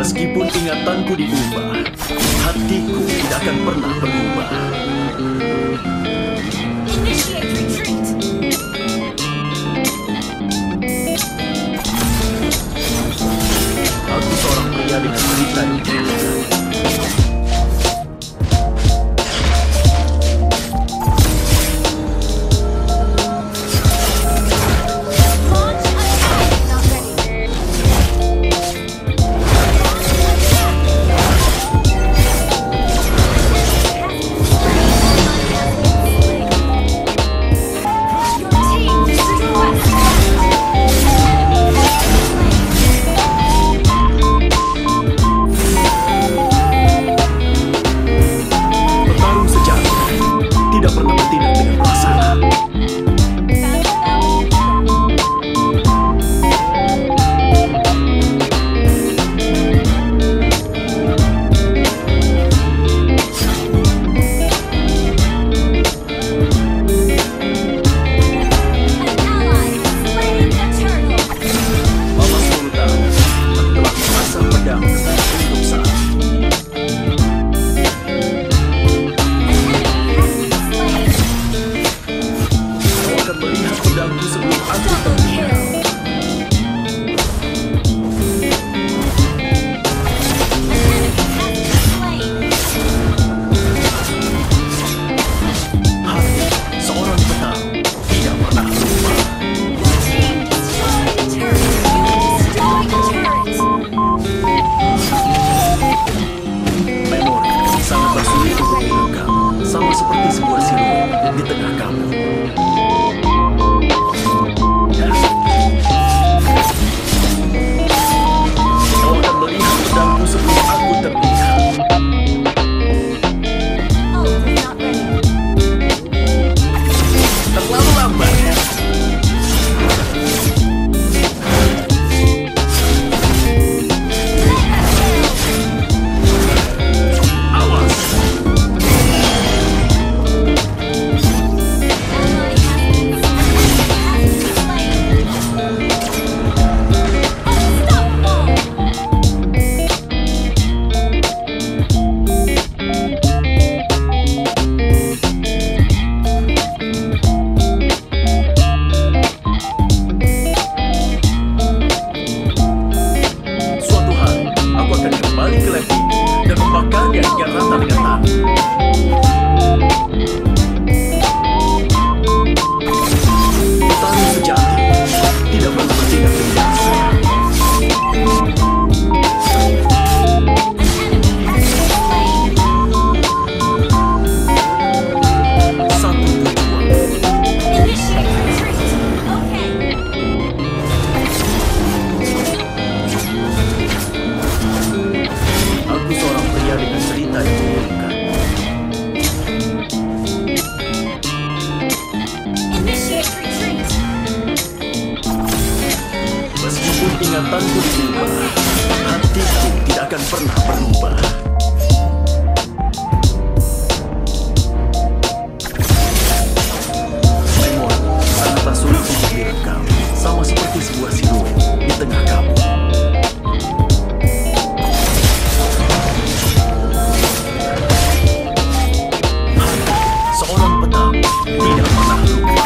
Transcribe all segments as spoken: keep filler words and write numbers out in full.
Meskipun ingatanku diubah, hatiku tidak akan pernah berubah. Aku seorang pria dengan cerita yang berbeda. Ingatanku diubah, hatiku tidak akan pernah berubah. Memori sangatlah sulit untuk direkam, sama seperti sebuah siluet di tengah kamu. Seorang petang tidak pernah lupa.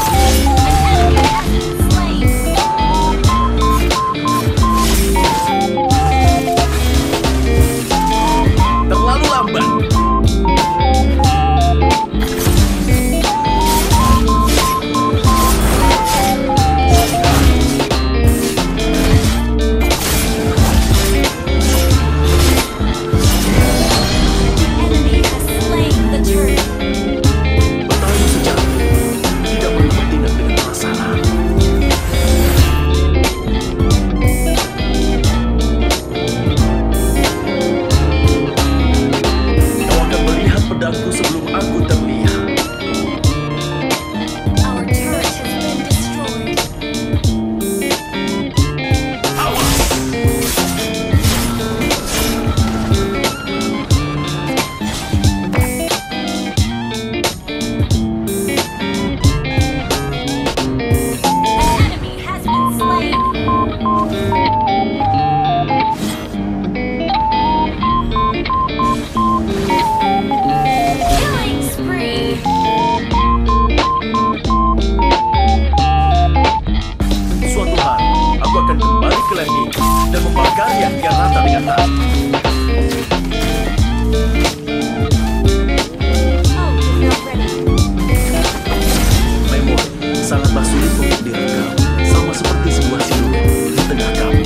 lagi dan membakarnya yang biar rata dengan tangan. Lemon sangatlah sulit untuk diregang, sama seperti sebuah siluet di tengah kamu.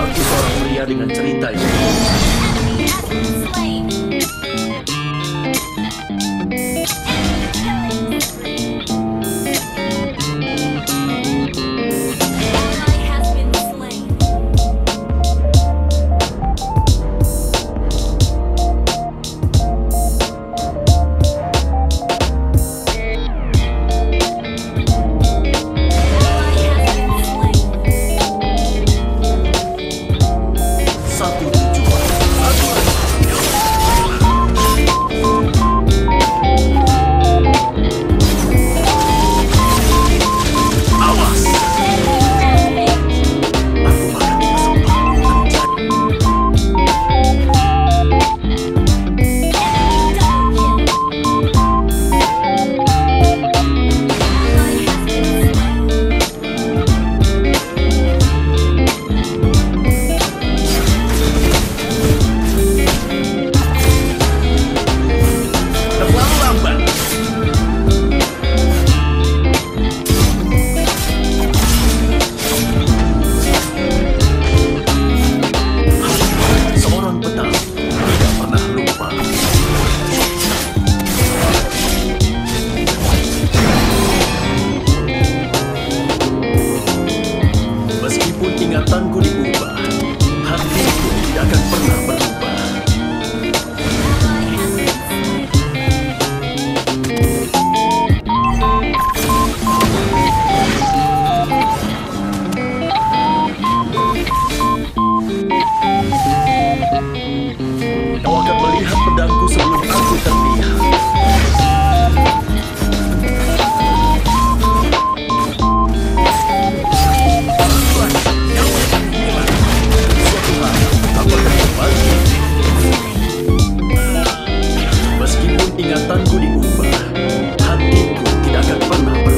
Aku seorang pria dengan cerita yang dengan cerita ini. Ingatanku diubah, hatiku tidak akan pernah berubah. Kau akan melihat pedangku sebelum aku terlihat. Ingatanku diubah, hatiku tidak akan pernah berubah.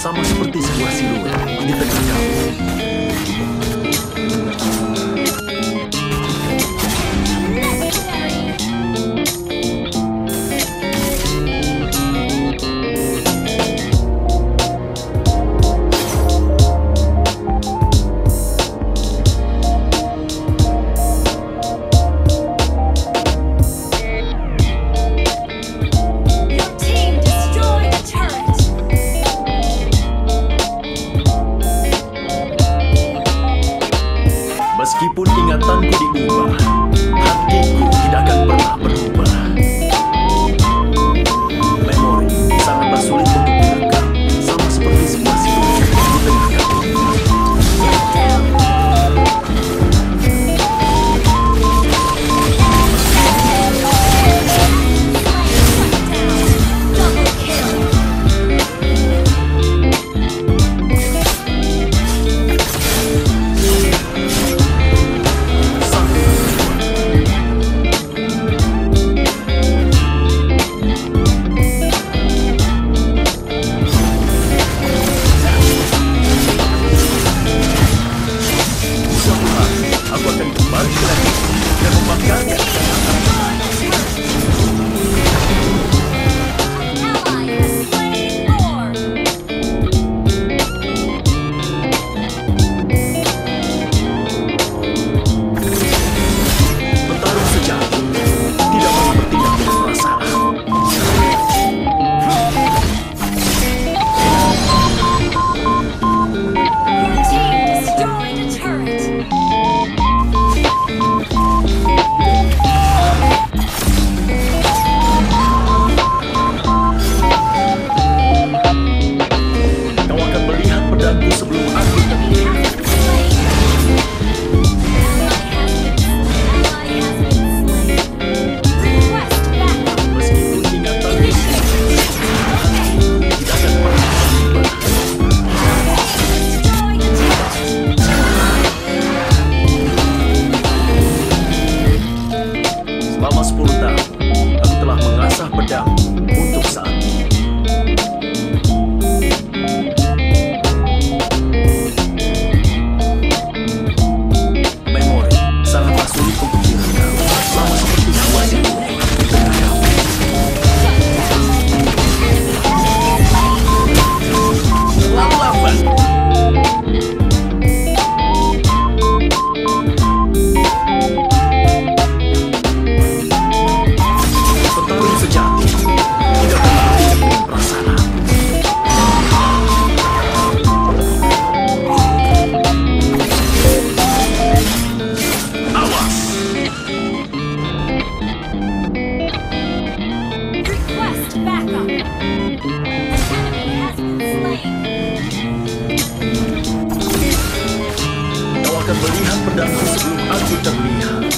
Sama seperti sebuah siluet di tengah kamu. ingatanku diubah, hatiku tidak akan pernah berubah. Memori sangatlah sulit untuk diungkap, sama seperti sebuah situasi di tengah kami. Melihat pedangku sebelum aku terlihat.